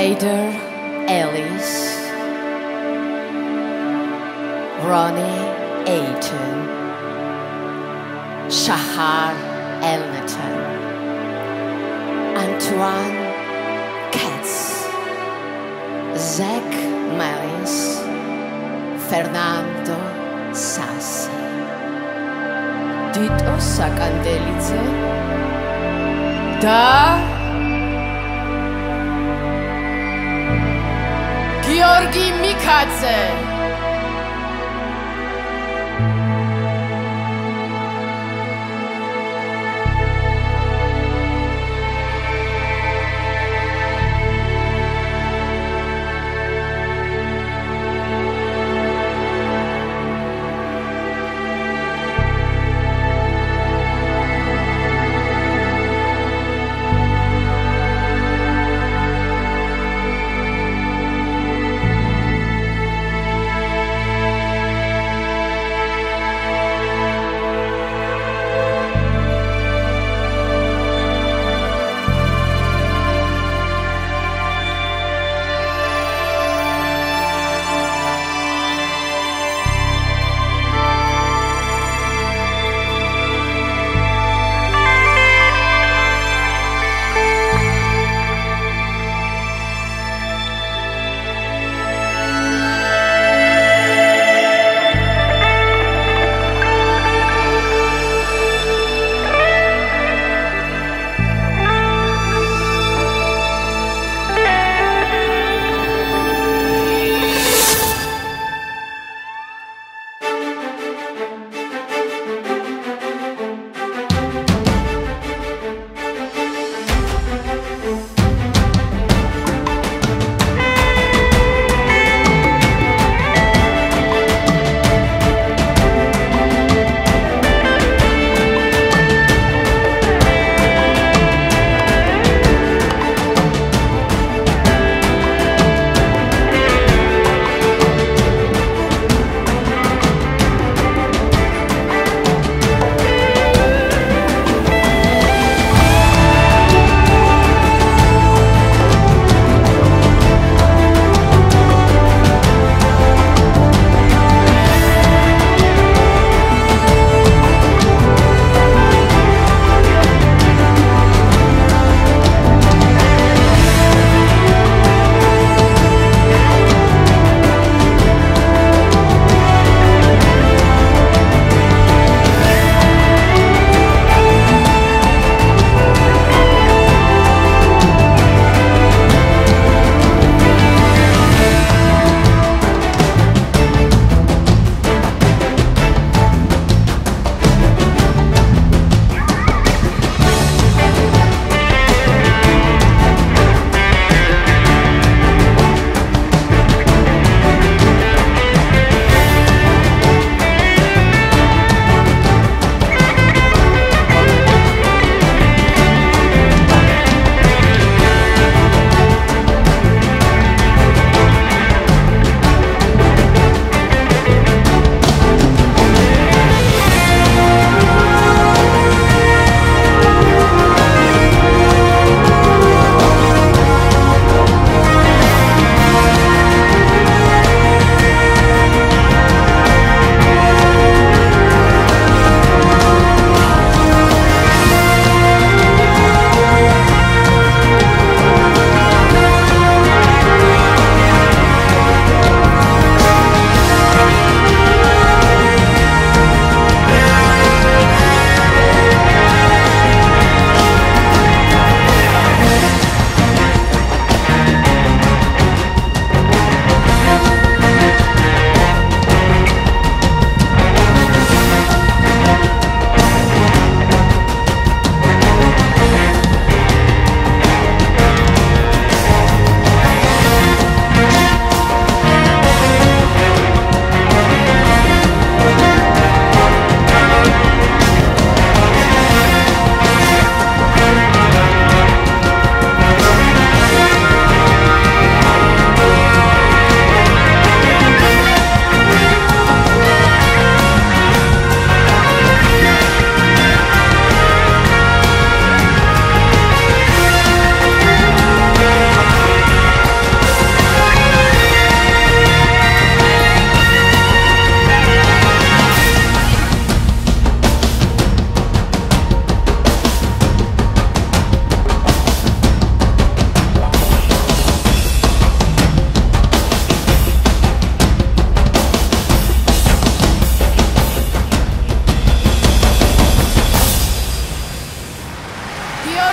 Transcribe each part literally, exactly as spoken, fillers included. Raydar Ellis, Roni Eytan, Shahar Elnatan, Antoine Katz, Zach Mullings, Fernando Sassi, Dito Sakandelidze, Da Giorgi Mikadze,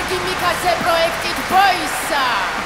Giorgi Mikadze, projekt VOISA.